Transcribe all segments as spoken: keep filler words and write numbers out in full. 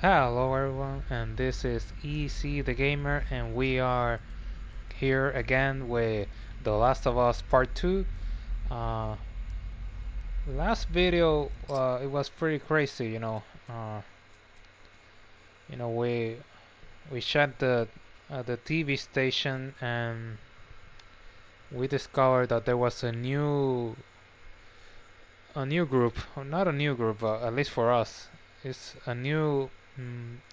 Hello everyone, and this is E C the Gamer, and we are here again with The Last of Us Part Two. Uh, last video, uh, it was pretty crazy, you know. Uh, you know, we we shut the uh, the T V station, and we discovered that there was a new a new group, not a new group, but at least for us, it's a new.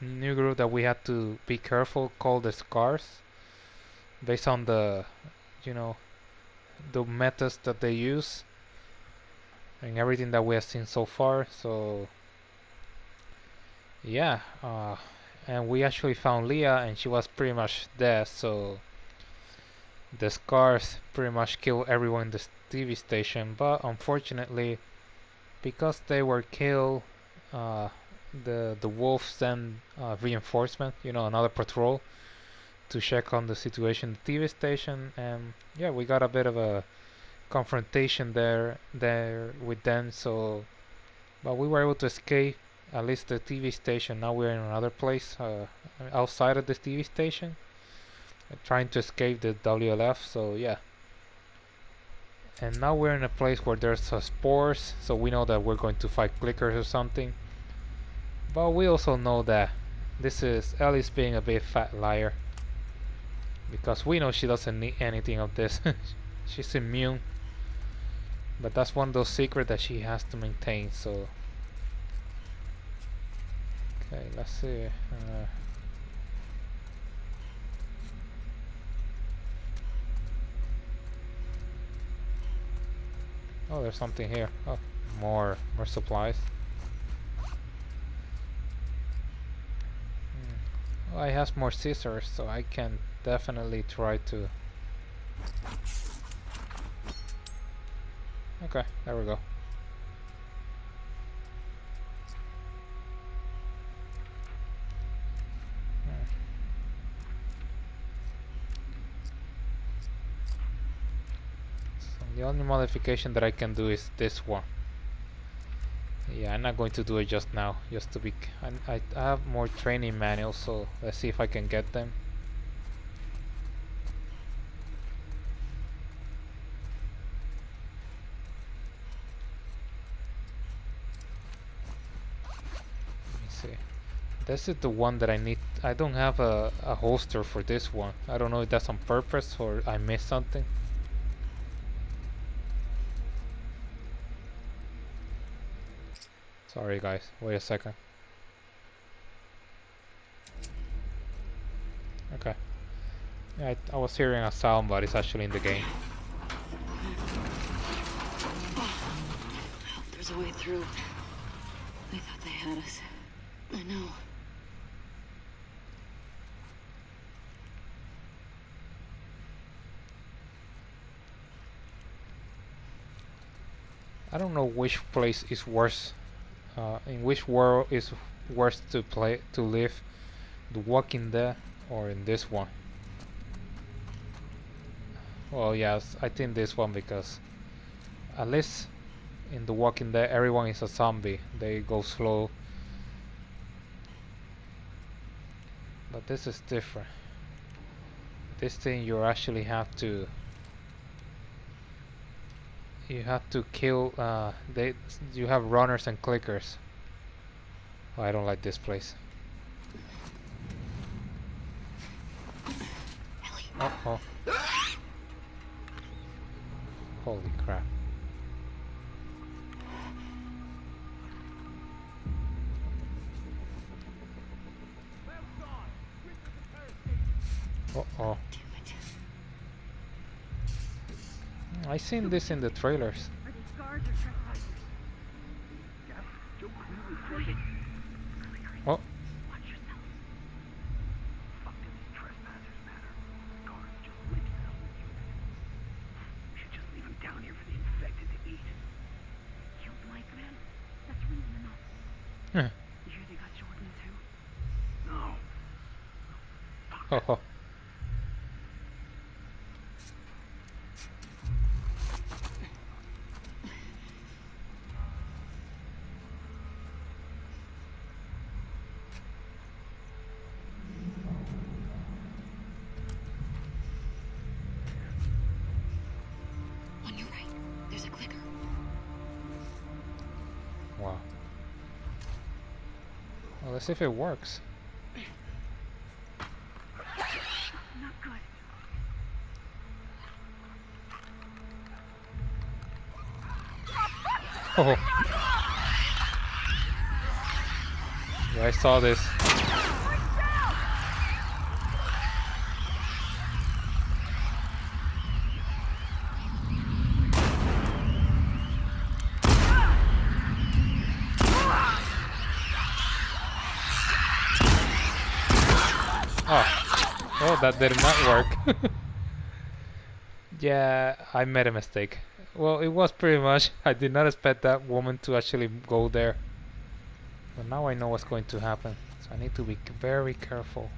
new group that we had to be careful, called the Scars, based on the, you know, the methods that they use and everything that we have seen so far. So yeah, uh, and we actually found Leah, and she was pretty much dead, so the Scars pretty much killed everyone in the T V station. But unfortunately, because they were killed, uh, the the wolves send uh, reinforcement, you know, another patrol to check on the situation at the T V station. And yeah, we got a bit of a confrontation there there with them. So, but we were able to escape at least the T V station. Now we're in another place uh, outside of the T V station, uh, trying to escape the W L F. So yeah, and now we're in a place where there's uh, spores, so we know that we're going to fight clickers or something. But we also know that this is Ellie's being a big fat liar, because we know she doesn't need anything of this. She's immune, but that's one of those secrets that she has to maintain. So okay, let's see. Uh, oh, there's something here. Oh, more more supplies. I have more scissors, so I can definitely try to... Okay, there we go. So the only modification that I can do is this one. Yeah, I'm not going to do it just now, just to be... I, I have more training manuals, so let's see if I can get them. Let me see. This is the one that I need. I don't have a, a holster for this one. I don't know if that's on purpose or I missed something. Sorry guys, wait a second. Okay. Yeah, I, I was hearing a sound, but it's actually in the game. Oh, there's a way through. They thought they had us. I know. I don't know which place is worse. Uh, in which world is worse to play to live, The Walking Dead or in this one? Well, yes, I think this one, because at least in The Walking Dead everyone is a zombie. They go slow, but this is different. This thing you actually have to. You have to kill. Uh, they. You have runners and clickers. Oh, I don't like this place. Uh oh. Holy crap. Uh oh. I seen this in the trailers. Oh. Huh. Oh, oh. Let's see if it works. Not good. Oh. Yeah, I saw this. That did not work. Yeah, I made a mistake. Well, it was pretty much, I did not expect that woman to actually go there. But now I know what's going to happen. So I need to be very careful.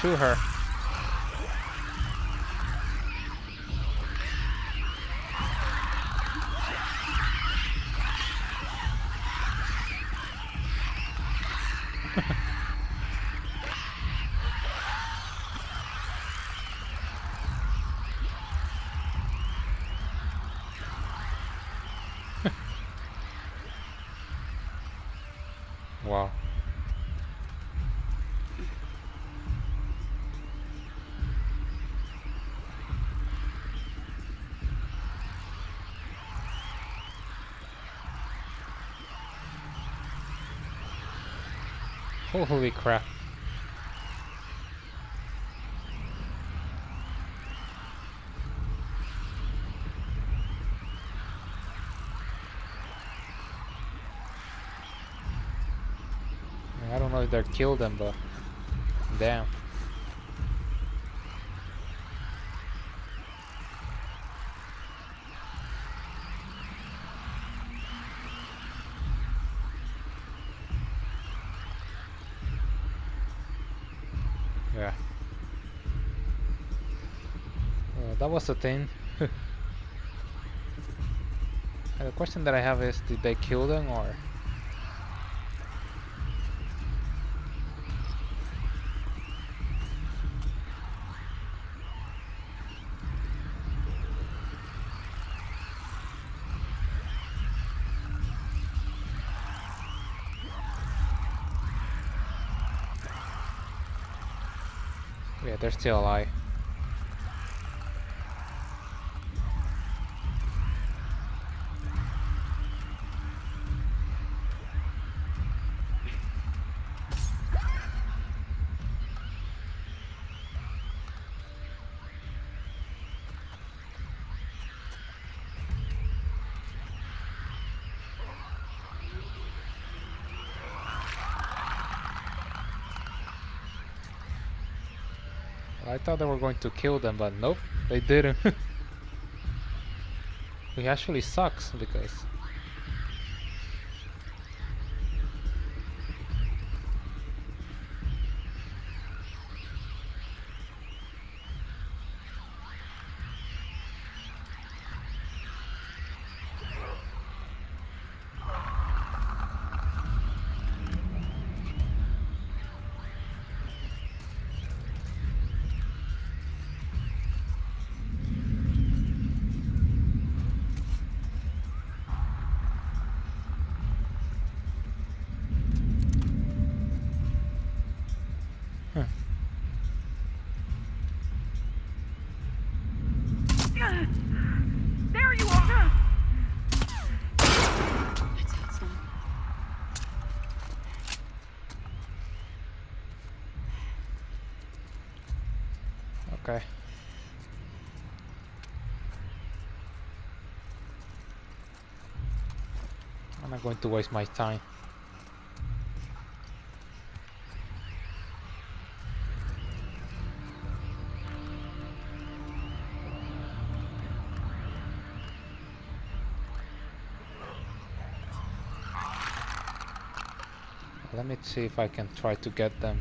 Shoot her. Wow. Holy crap. I don't know if they killed them, but damn. That was the thing. And the question that I have is, did they kill them or? Yeah, they're still alive. I thought they were going to kill them, but nope, they didn't. It actually sucks because Okay. I'm not going to waste my time. Let me see if I can try to get them.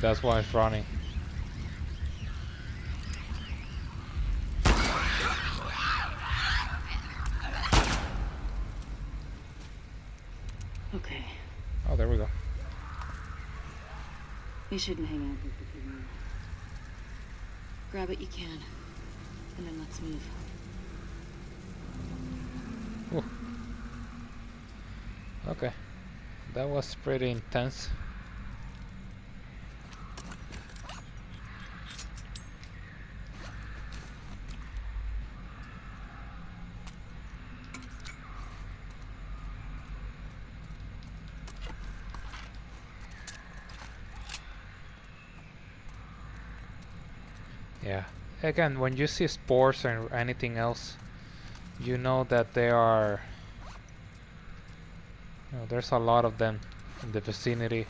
That's why it's running. Okay. Oh, there we go. We shouldn't hang out here for too long. Grab what you can, and then let's move. Ooh. Okay. That was pretty intense. Again, when you see spores or anything else, you know that they are, you know, there's a lot of them in the vicinity.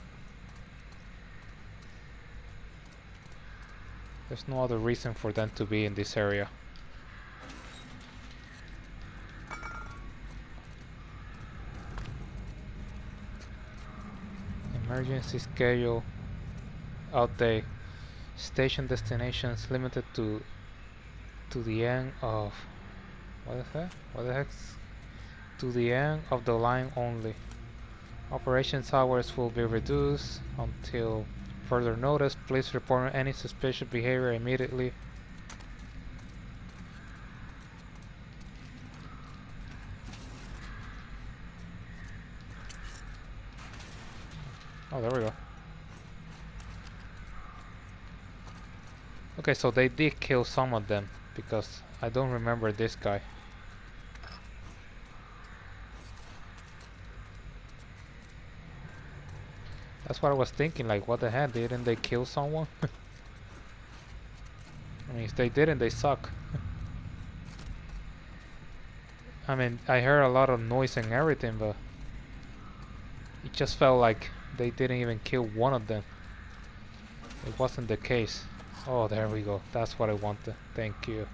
There's no other reason for them to be in this area. Emergency schedule out day. Station destinations limited to to the end of what the heck? What the heck? To the end of the line only. Operations hours will be reduced until further notice. Please report any suspicious behavior immediately. Oh, there we go. Okay, so they did kill some of them, because I don't remember this guy. That's what I was thinking, like, what the heck, didn't they kill someone? I mean, if they didn't, they suck. I mean, I heard a lot of noise and everything, but it just felt like they didn't even kill one of them. It wasn't the case. Oh, there we go. That's what I wanted. Thank you.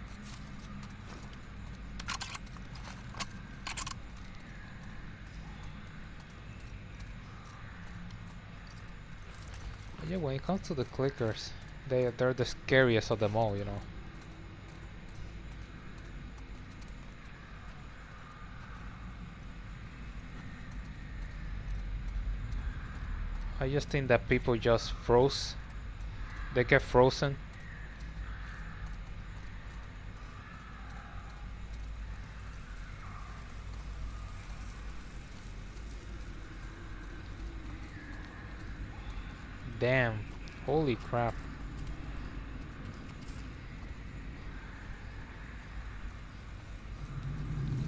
Yeah, when it comes to the clickers, they they're the scariest of them all, you know. I just think that people just froze. They get frozen. Damn. Holy crap.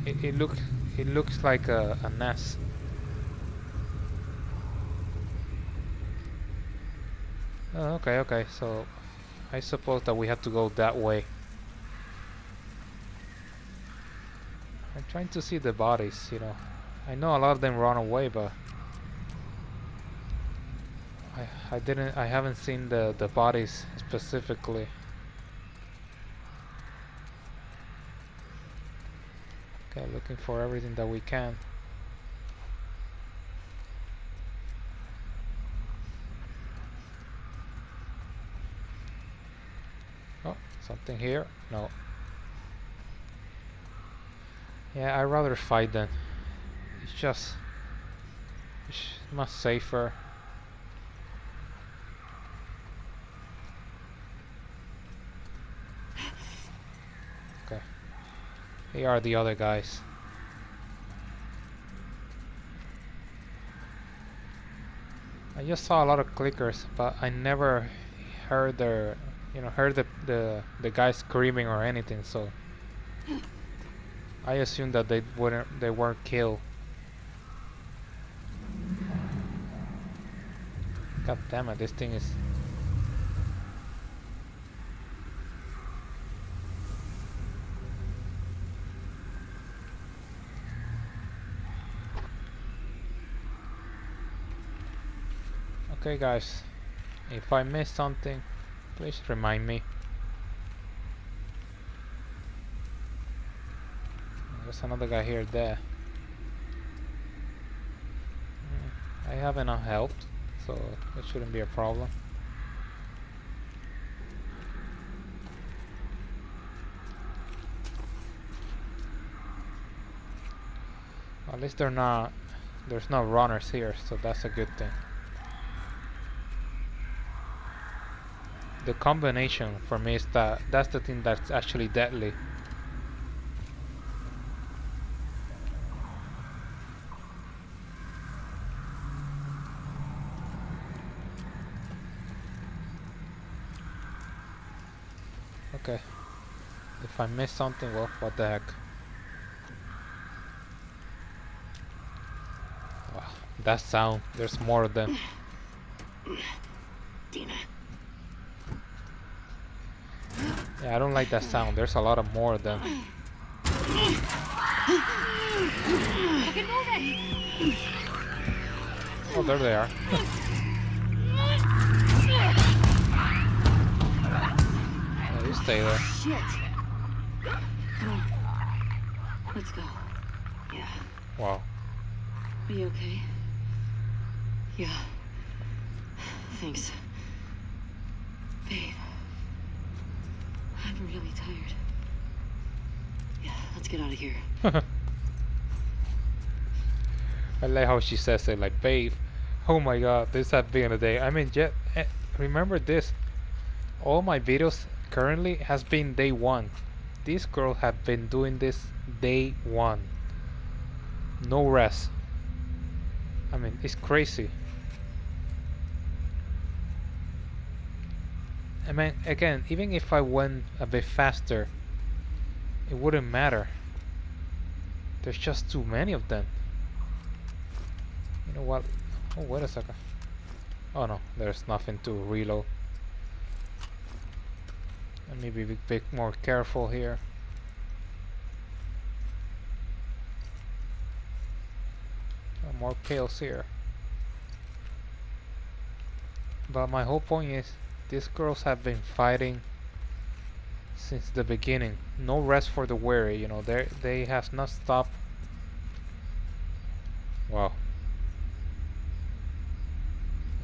It, it looks it looks like a, a nest. Oh, okay, okay, so I suppose that we have to go that way. I'm trying to see the bodies, you know. I know a lot of them run away, but I I didn't I haven't seen the, the bodies specifically. Okay, looking for everything that we can. Oh, something here? No. Yeah, I'd rather fight than. It's just it's much safer. Okay. Here are the other guys. I just saw a lot of clickers, but I never heard their, you know, heard the the, the guy screaming or anything, so I assumed that they wouldn't, they weren't killed. God damn it! This thing is. Okay, guys. If I miss something, please remind me. There's another guy here. There. I have enough health, so it shouldn't be a problem. At least they're not. There's no runners here, so that's a good thing. The combination for me is that that's the thing that's actually deadly. Okay. If I miss something, well, what the heck? Oh, that sound. There's more of them. Dina. Yeah, I don't like that sound. There's a lot of more of them. Oh, there they are. Yeah, you stay there. Shit. Come on. Let's go. Yeah. Wow. Are you okay? Yeah. Thanks. Babe. I'm really tired. Yeah, let's get out of here. I like how she says it, like, babe. Oh my God, this has been a day. I mean, just, eh, remember this. All my videos currently has been day one. These girls have been doing this day one. No rest. I mean, it's crazy. I mean, again, even if I went a bit faster, it wouldn't matter. There's just too many of them. You know what? Oh, wait a second. Oh no, there's nothing to reload. Let me be a bit more careful here. Oh, more kills here. But my whole point is, these girls have been fighting since the beginning. No rest for the weary, you know, they they have not stopped. Wow.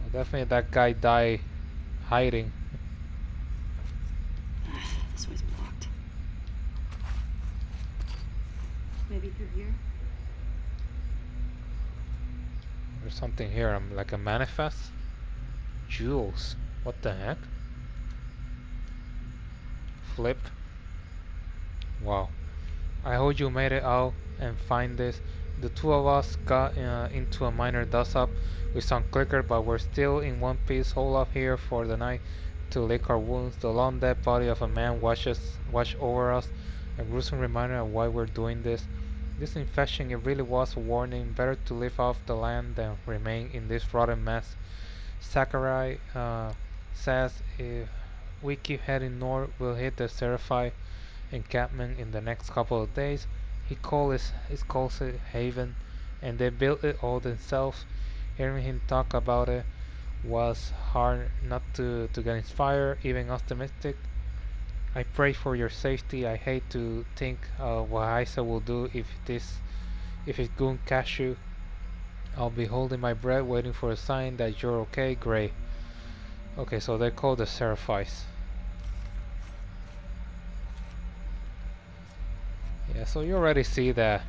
Well, definitely that guy died hiding. This way's blocked. Maybe through here? There's something here, I'm like a manifest? Jewels. What the heck? Flip. Wow. I hope you made it out and find this. The two of us got uh, into a minor dust-up with some clicker, but we're still in one piece. Hold up here for the night to lick our wounds. The long dead body of a man washes wash over us. A gruesome reminder of why we're doing this. This infection, it really was a warning. Better to live off the land than remain in this rotten mess. Sakurai uh, says if we keep heading north, we'll hit the Seraphite encampment in the next couple of days. He calls it, calls it Haven, and they built it all themselves. Hearing him talk about it was hard not to, to get inspired, even optimistic. I pray for your safety. I hate to think uh, what Isa will do if this if it goon catch you. I'll be holding my breath, waiting for a sign that you're okay, Gray. Okay, so they're called the Seraphites. Yeah, so you already see that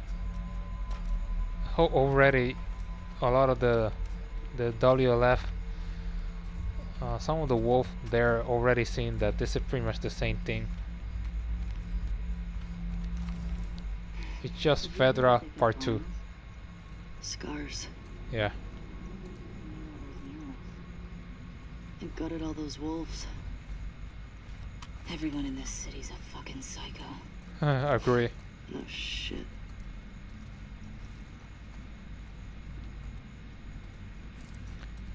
already a lot of the the W L F, uh, some of the wolf, they're already seeing that this is pretty much the same thing. It's just Fedra Part Two. Scars. Yeah. It gutted all those wolves. Everyone in this city's a fucking psycho. I agree. No shit.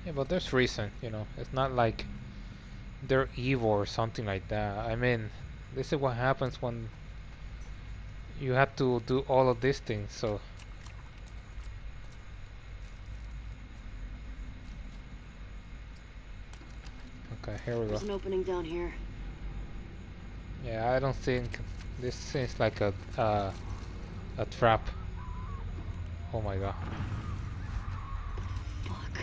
Yeah, but there's reason, you know. It's not like they're evil or something like that. I mean, this is what happens when you have to do all of these things, so... Okay, here we go. There's an opening down here. Yeah, I don't think... This seems like a, uh, a trap. Oh my god. Fuck.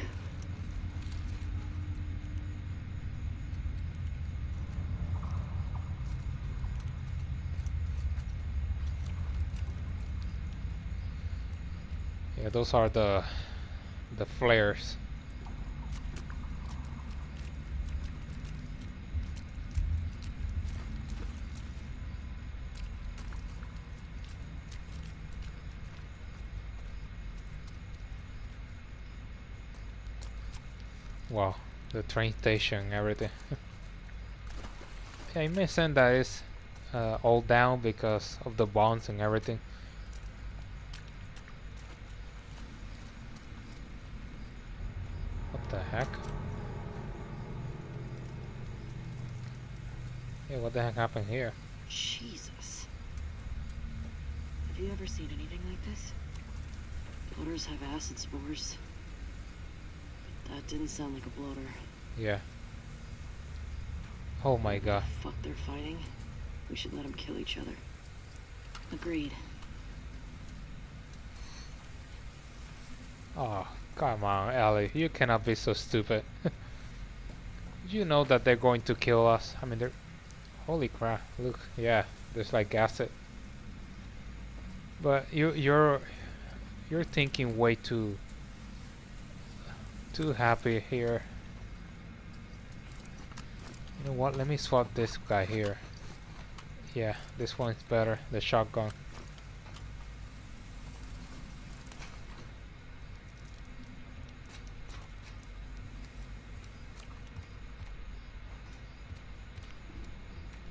Yeah, those are the the flares. Wow, the train station, everything. Yeah, I'm missing that is uh, all down because of the bombs and everything. What the heck? Yeah, what the heck happened here? Jesus. Have you ever seen anything like this? Bloaters have acid spores. That didn't sound like a bloater. Yeah. Oh my god. Fuck, they're fighting. We should let them kill each other. Agreed. Oh, come on, Ellie. You cannot be so stupid. You know that they're going to kill us. I mean, they're... Holy crap. Look, yeah. There's like acid. But you, you're... You're thinking way too... too happy here. You know what? Let me swap this guy here. Yeah, this one's better. The shotgun.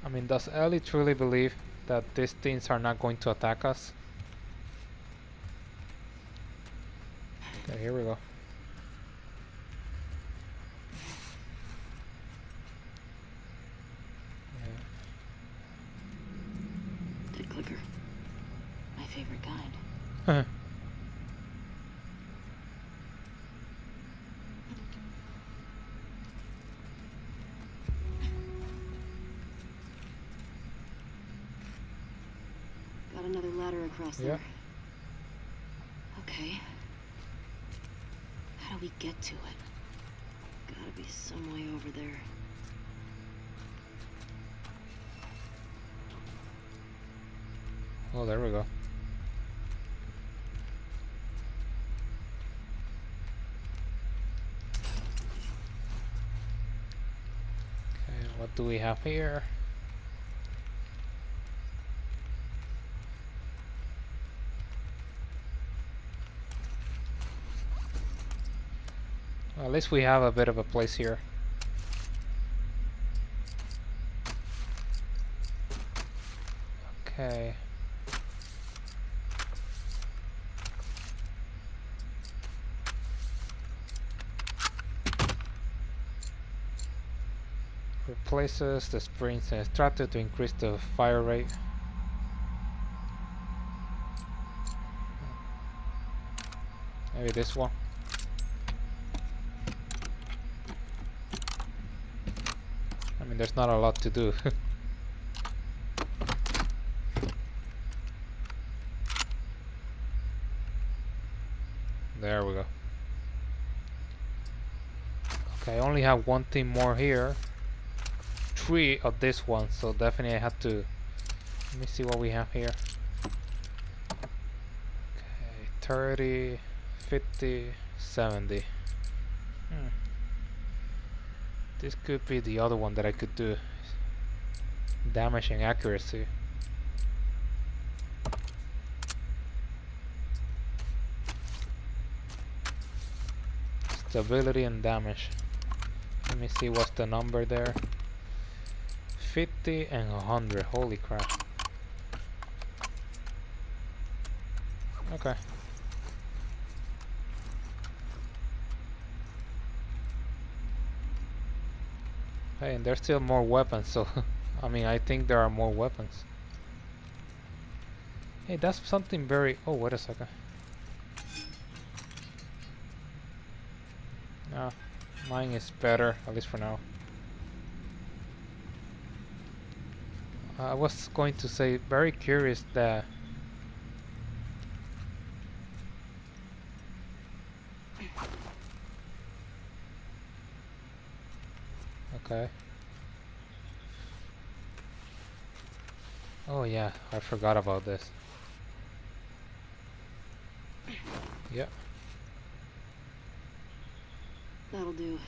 I mean, does Ellie truly believe that these things are not going to attack us? Okay, here we go. Yeah. Okay. How do we get to it? Gotta be some way over there. Oh, there we go. Okay, what do we have here? At least we have a bit of a place here. Okay. Replaces the springs and extractor to increase the fire rate. Maybe this one. There's not a lot to do. There we go. Okay, I only have one thing more here. Three of this one, so definitely I have to... Let me see what we have here. thirty, fifty, seventy. Hmm. This could be the other one that I could do. Damaging accuracy. Stability and damage. Let me see what's the number there. fifty and one hundred. Holy crap. Okay. Hey, and there's still more weapons, so I mean, I think there are more weapons. Hey, that's something very... Oh, wait a second. Ah, mine is better, at least for now. I was going to say, very curious that... Okay. Oh yeah, I forgot about this. Yeah. That'll do.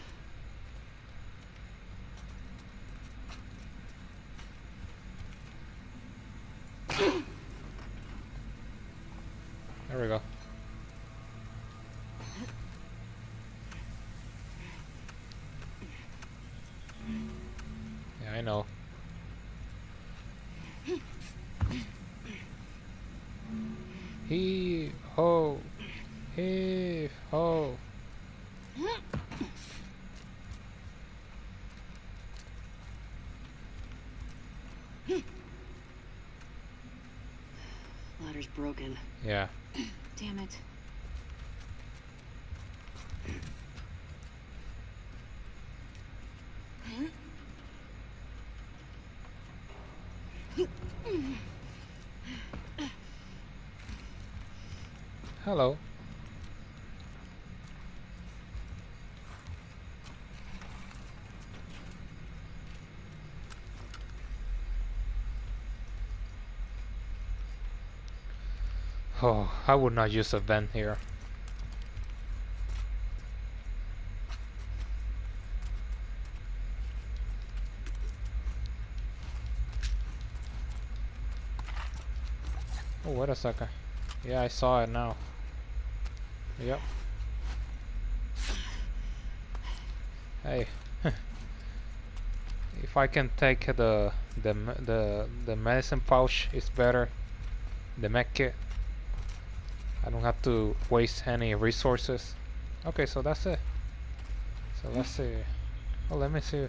There we go. Yeah, I know. Heave ho, heave ho. Ladder's broken. Yeah. Damn it. Hello. Oh, I would not use a vent here. Oh, wait a second. Yeah, I saw it now. Yep. Hey, if I can take the the the the medicine pouch, it's better. The med kit. I don't have to waste any resources. Okay, so that's it. So let's see. Oh, let me see. Yeah,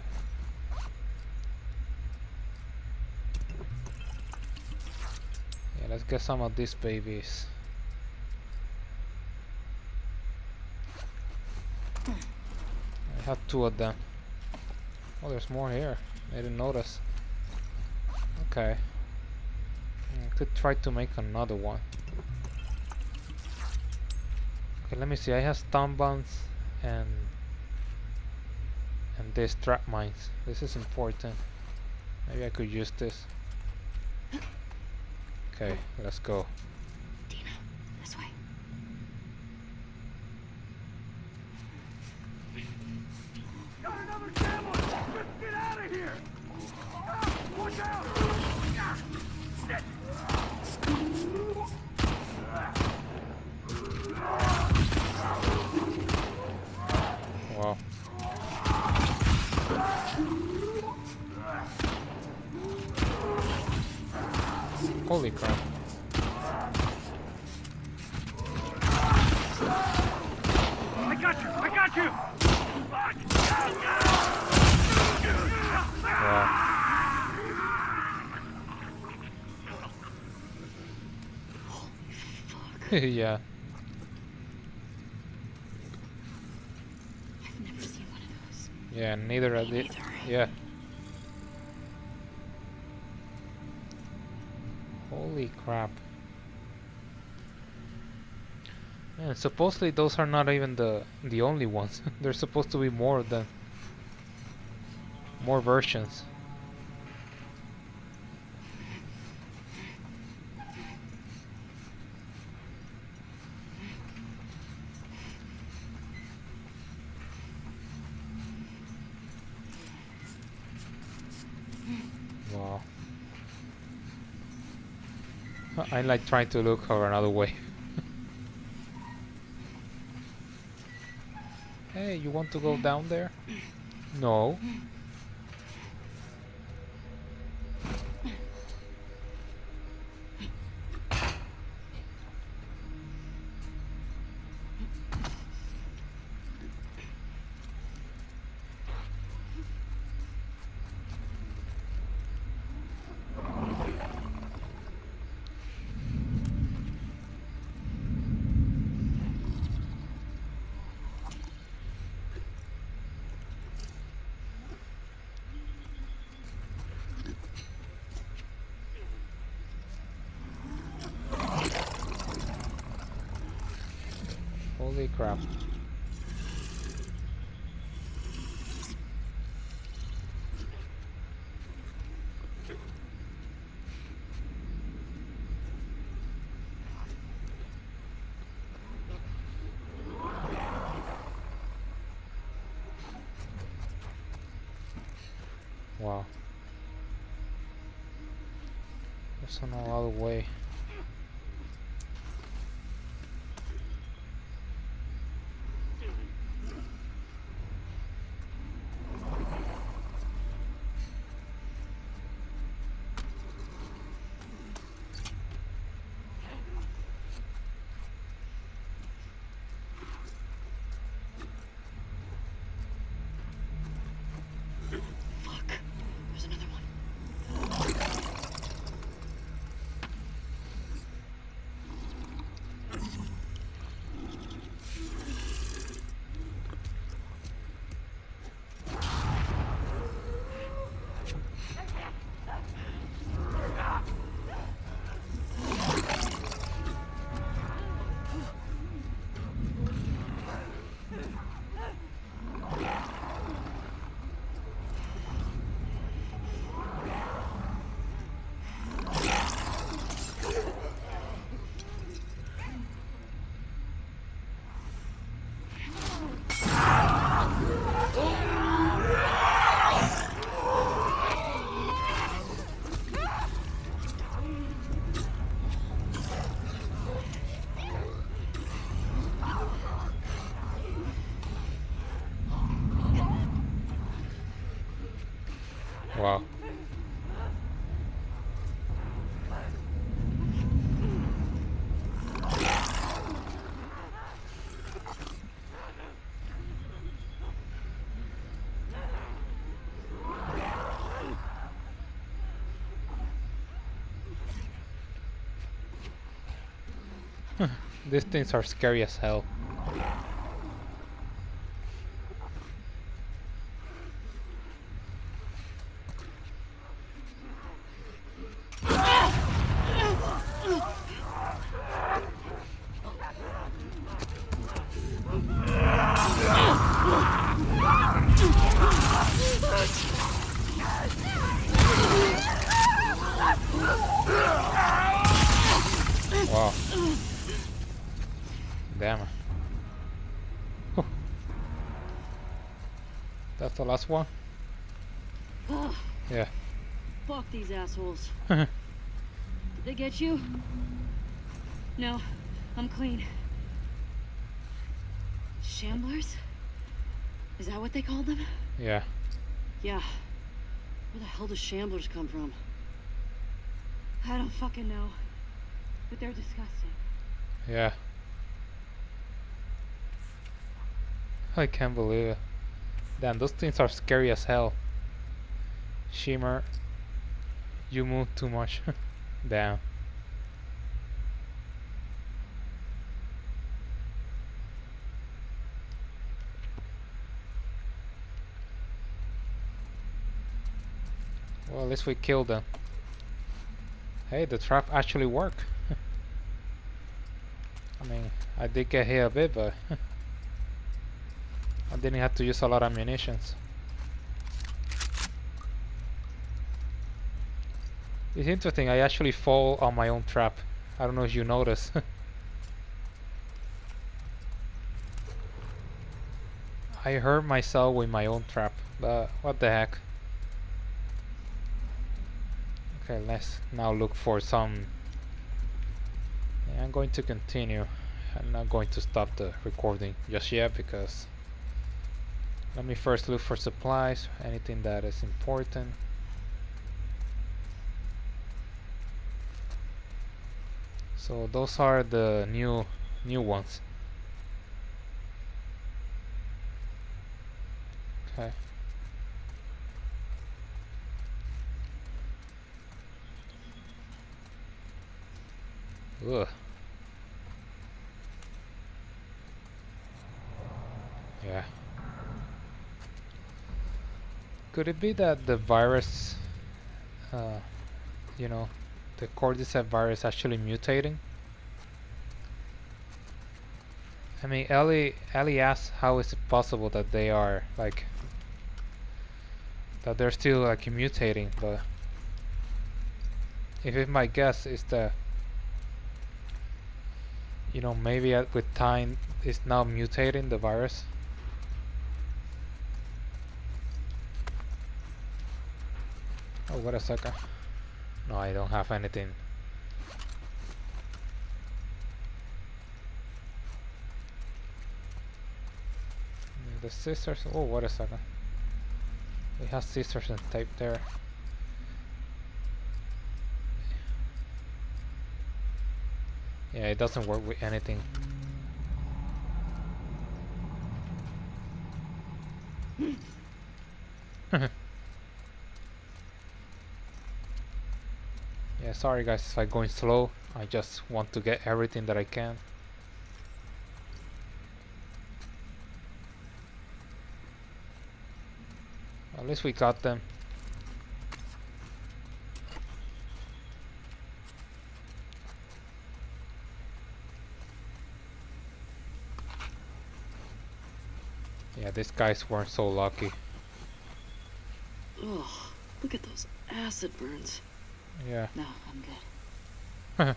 let's get some of these babies. I have two of them. Oh, there's more here. I didn't notice. Okay. I could try to make another one. Okay, let me see. I have stun bombs and and these trap mines. This is important. Maybe I could use this. Okay, let's go. Holy crap. I got you! I got you! Wow. Yeah. I've never seen one of those. Yeah, neither of these. Yeah. Holy crap. Man, supposedly those are not even the the only ones. There's supposed to be more of them. More versions. I'm like trying to look for another way. Hey, you want to go down there? No. Holy crap. Wow. There's another way. Wow. These things are scary as hell. Wow. Damn. Whew. That's the last one? Oh. Yeah. Fuck these assholes. Did they get you? No, I'm clean. Shamblers? Is that what they called them? Yeah. Yeah. Where the hell do Shamblers come from? I don't fucking know. But they're disgusting. Yeah. I can't believe it. Damn, those things are scary as hell. Shimmer, you move too much. Damn. Well, at least we killed them. Hey, the trap actually worked. I mean, I did get hit a bit, but I didn't have to use a lot of munitions. It's interesting, I actually fall on my own trap. I don't know if you notice. I hurt myself with my own trap, but what the heck. Okay, let's now look for some I'm going to continue. I'm not going to stop the recording just yet because let me first look for supplies, anything that is important. So those are the new new ones. Okay. Ugh. Yeah. Could it be that the virus, uh, you know, the Cordyceps virus actually mutating? I mean, Ellie, Ellie asks, how is it possible that they are, like, that they're still, like, mutating, but if it my guess is that, you know, maybe at, with time it's now mutating the virus. Oh, what a sucker. No, I don't have anything. The scissors. Oh, what a sucker. We have scissors and tape there. Yeah, it doesn't work with anything. Yeah, sorry guys if I'm going slow. I just want to get everything that I can. At least we got them. Yeah, these guys weren't so lucky. Ugh, look at those acid burns. Yeah. No, I'm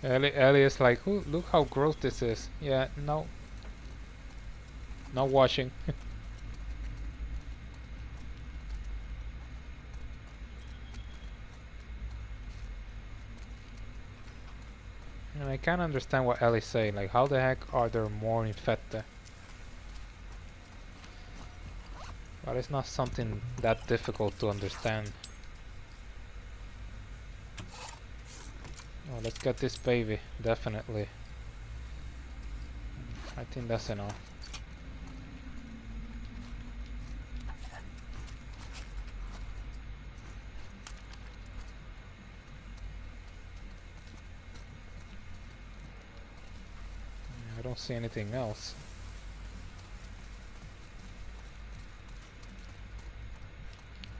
good. Ellie, Ellie is like, "Who? Look how gross this is." Yeah, no. Not washing. And I can't understand what Ellie's saying. Like, how the heck are there more infected? But it's not something that difficult to understand. Oh, let's get this baby. Definitely. I think that's enough. See anything else?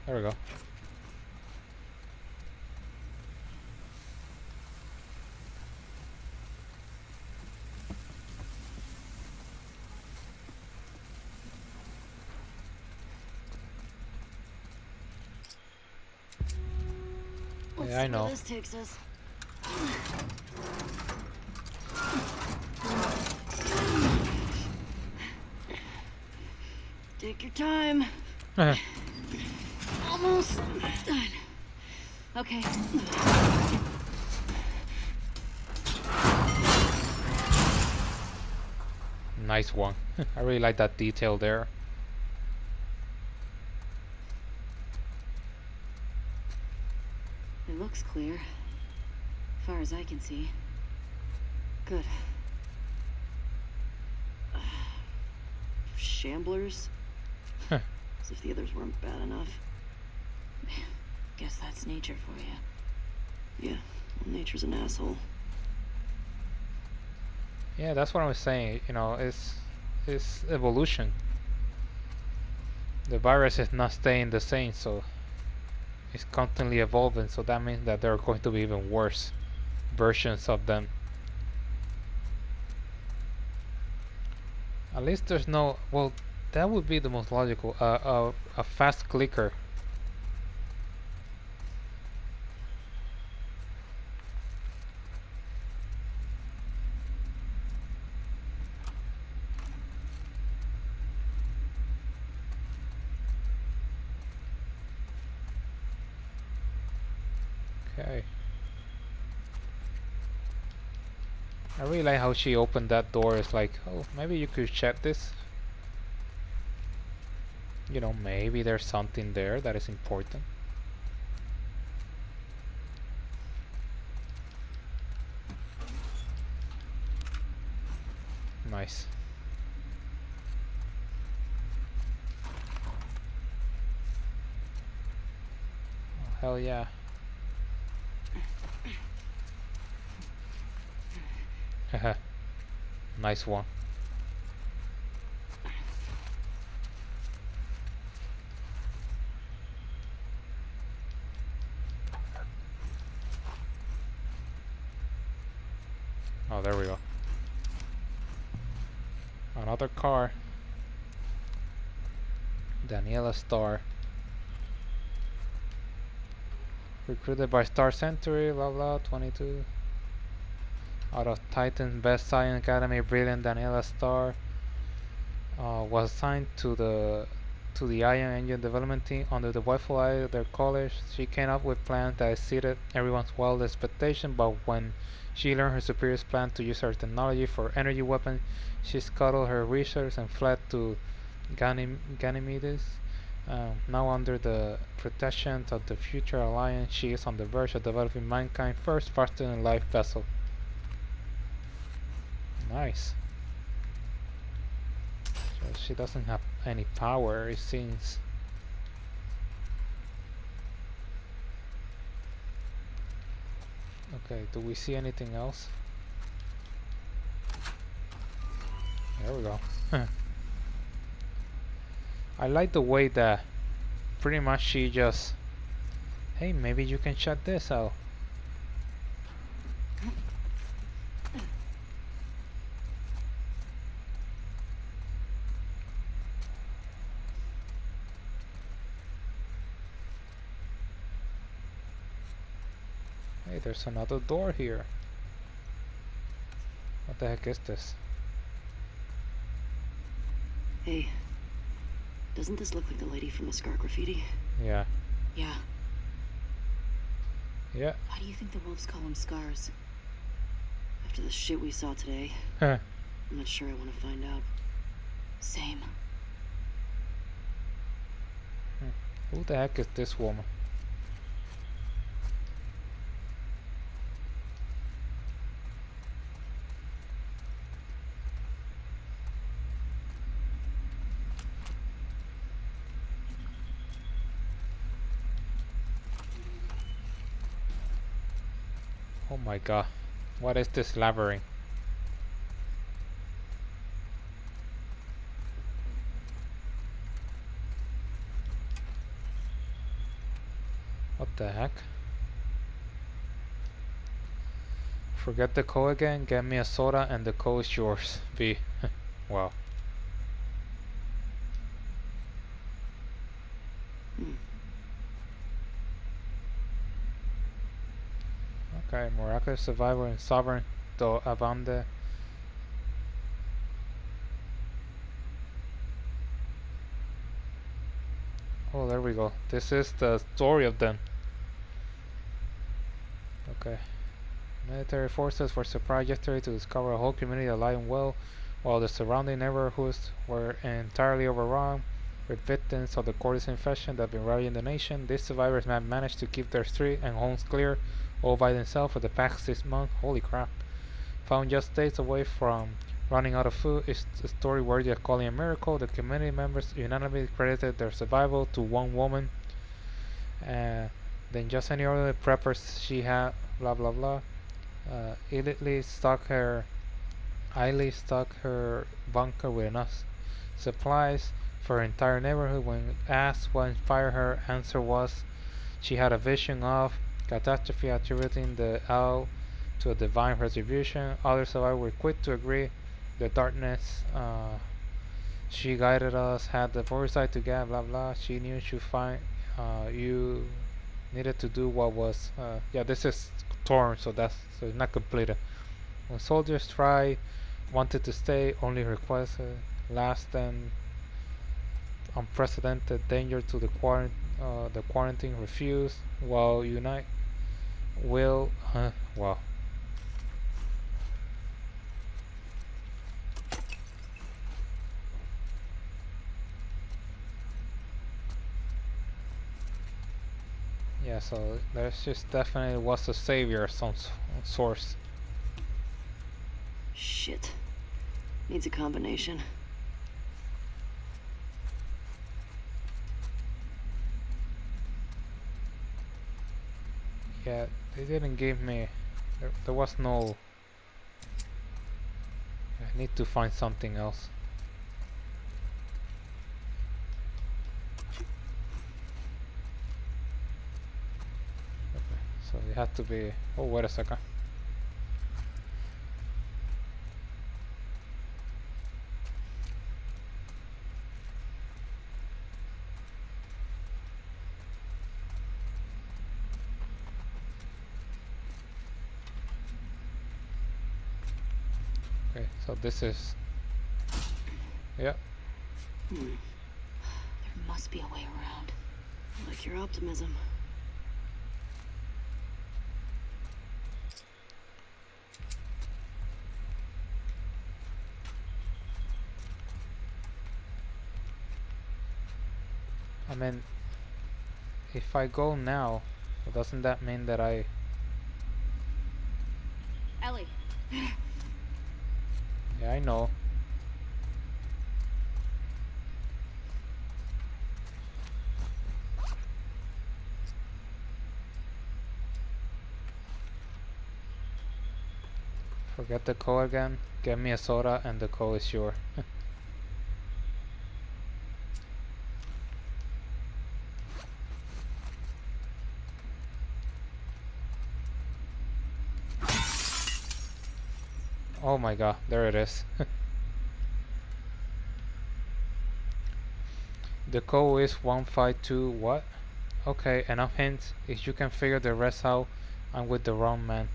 There we go. Let's yeah, I know. This takes us. Take your time. Uh-huh. Almost done. Okay. Nice one. I really like that detail there. It looks clear, as far as I can see. Good. Uh, Shamblers. As if the others weren't bad enough. Man, guess that's nature for you. Yeah, well, nature's an asshole. Yeah, that's what I was saying. You know, it's it's evolution. The virus is not staying the same, so it's constantly evolving. So that means that there are going to be even worse versions of them. At least there's no well. That would be the most logical, uh, uh, a fast clicker. Okay. I really like how she opened that door. It's like, oh, maybe you could check this. You know, maybe there's something there that is important. Nice. Oh, hell yeah. Haha. Nice one. Oh, there we go. Another car. Daniela Star. Recruited by Star Century, blah blah, twenty-two. Out of Titan's Best Science Academy, brilliant Daniela Star uh, was assigned to the to the Iron Engine Development Team under the watchful eye of their college. She came up with plans that exceeded everyone's wild expectation, but when she learned her superior's plan to use her technology for energy weapons, she scuttled her research and fled to Gany Ganymedes. Uh, now under the protection of the Future Alliance, she is on the verge of developing mankind's first faster-than-life vessel. Nice. So she doesn't have any power, it seems. Okay, do we see anything else? There we go. I like the way that pretty much she just, hey, maybe you can check this out. Hey, there's another door here. What the heck is this? Hey. Doesn't this look like the lady from the Scar graffiti? Yeah. Yeah. Yeah. Why do you think the wolves call them Scars? After the shit we saw today, huh. I'm not sure I want to find out. Same. Hmm. Who the heck is this woman? Oh my god, what is this labyrinth? What the heck? Forget the code again, get me a soda and the code is yours, B. Wow. Okay, miraculous survivor and sovereign do Avanda. Oh, there we go. This is the story of them. Okay. Military forces were surprised yesterday to discover a whole community alive and well, while the surrounding neighborhoods were entirely overrun with victims of the Cordis infection that have been ravaging the nation. These survivors have managed to keep their streets and homes clear all by themselves for the past six months. Holy crap. Found just days away from running out of food, it's a story worthy of calling a miracle. The community members unanimously credited their survival to one woman. Uh, then just any other preppers she had, blah blah blah. Uh, Illegally stocked her, Illegally stocked her bunker with enough supplies for her entire neighborhood. When asked what inspired her answer was, she had a vision of catastrophe, attributing the owl to a divine retribution. Others survivors were quick to agree. The darkness uh, she guided us had the foresight to get, blah blah. She knew she find uh, you needed to do what was uh, yeah. This is torn, so that's so it's not completed. When soldiers tried, wanted to stay, only requested last and unprecedented danger to the quarant uh, the quarantine refused. While unite will... Uh, well... Yeah, so there's just definitely was a savior of some source. Shit. Needs a combination. Yeah, they didn't give me... There, there was no... I need to find something else. Had to be. Oh, wait a second. Okay, so this is. Yeah. Hmm. There must be a way around. I like your optimism. I mean, if I go now, doesn't that mean that I... Ellie. Yeah, I know. Forget the code again, get me a soda and the code is yours. Oh my god, there it is. The code is one five two what? Okay, enough hints. If you can figure the rest out, I'm with the wrong man.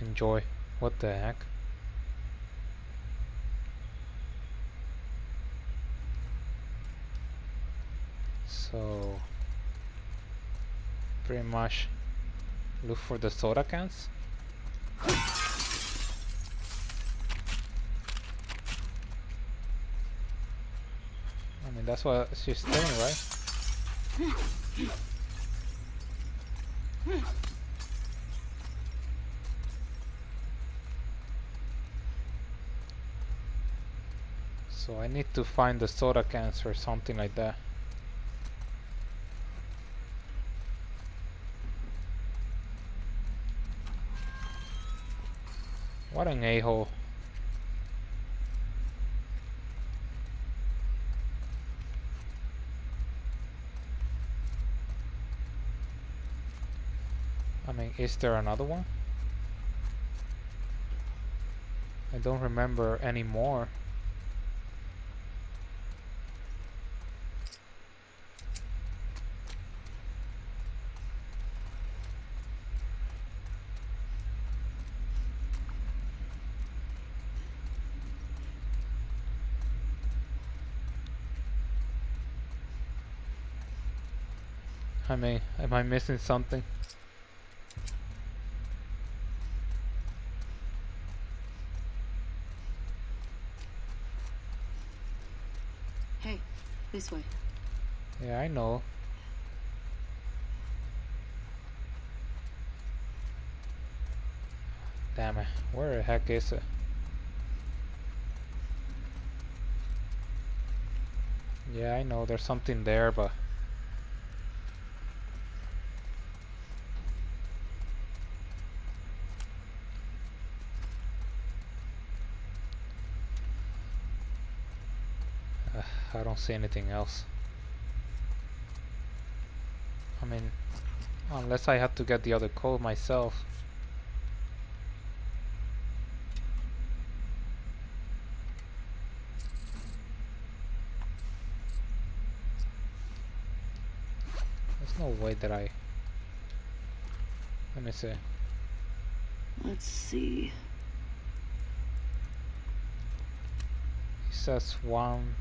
Enjoy. What the heck? So... pretty much... look for the soda cans? I mean, that's what she's doing, right? So I need to find the soda cans or something like that. What an a-hole. I mean, is there another one? I don't remember anymore. I mean, am I missing something? Hey, this way. Yeah, I know. Damn it, where the heck is it? Yeah, I know, there's something there, but... I don't see anything else. I mean, unless I have to get the other code myself. There's no way that I... Let me see. Let's see. He says one...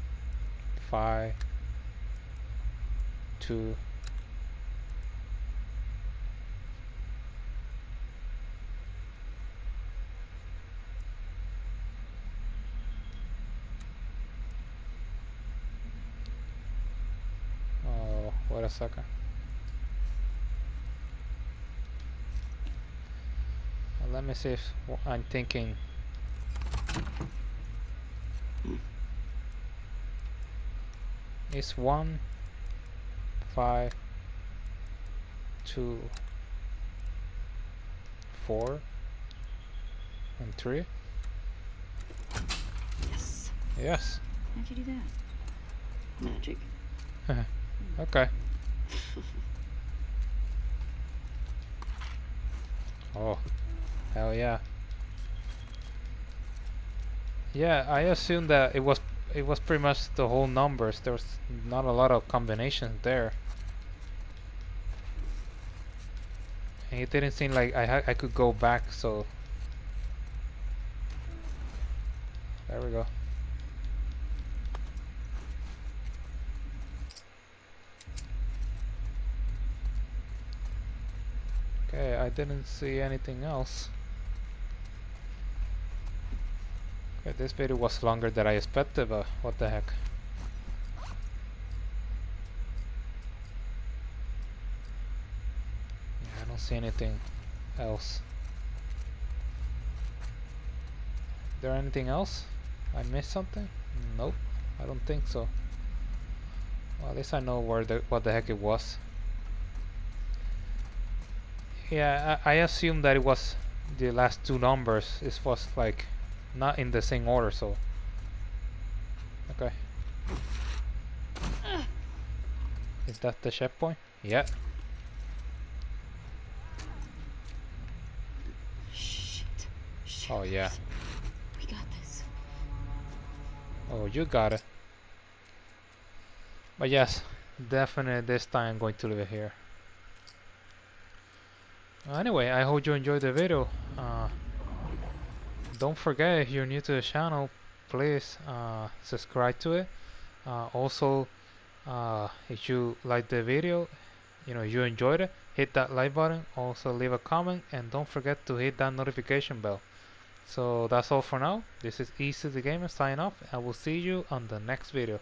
five, two, What a sucker. Well, let me see if I'm thinking. It's one, five, two, four, and three. Yes. Yes. How'd you do that? Magic. Okay. Oh, hell yeah. Yeah, I assume that it was it was pretty much the whole numbers. There was not a lot of combinations there. And it didn't seem like I ha I could go back, so there we go. Okay, I didn't see anything else. Okay, this video was longer than I expected, but what the heck. Yeah, I don't see anything else. Is there anything else? I missed something? Nope, I don't think so. Well, at least I know where the, what the heck it was. Yeah, I, I assume that it was the last two numbers. It was like not in the same order, so okay. Is that the checkpoint? Yeah. Shit. Shit. Oh yeah. We got this. Oh, you got it. But yes, definitely this time I'm going to leave it here. Anyway, I hope you enjoyed the video. Uh, don't forget, if you're new to the channel, please uh, subscribe to it. Uh, also, uh, if you like the video, you know, you enjoyed it, hit that like button. Also leave a comment, and don't forget to hit that notification bell. So that's all for now. This is E C the Gamer signing off. I will see you on the next video.